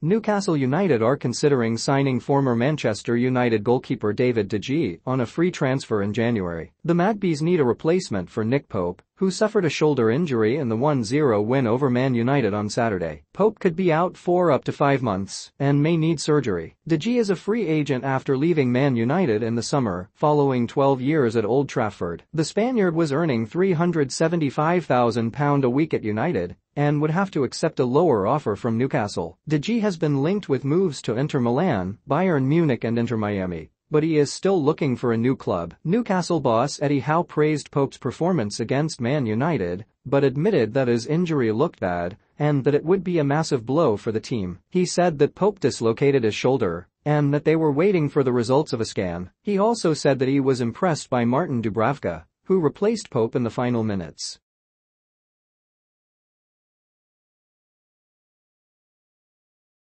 Newcastle United are considering signing former Manchester United goalkeeper David De Gea on a free transfer in January. The Magpies need a replacement for Nick Pope, who suffered a shoulder injury in the 1-0 win over Man United on Saturday. Pope could be out for up to 5 months and may need surgery. De Gea is a free agent after leaving Man United in the summer, following 12 years at Old Trafford. The Spaniard was earning £375,000 a week at United and would have to accept a lower offer from Newcastle. De Gea has been linked with moves to Inter Milan, Bayern Munich and Inter Miami, but he is still looking for a new club. Newcastle boss Eddie Howe praised Pope's performance against Man United, but admitted that his injury looked bad and that it would be a massive blow for the team. He said that Pope dislocated his shoulder and that they were waiting for the results of a scan. He also said that he was impressed by Martin Dubravka, who replaced Pope in the final minutes.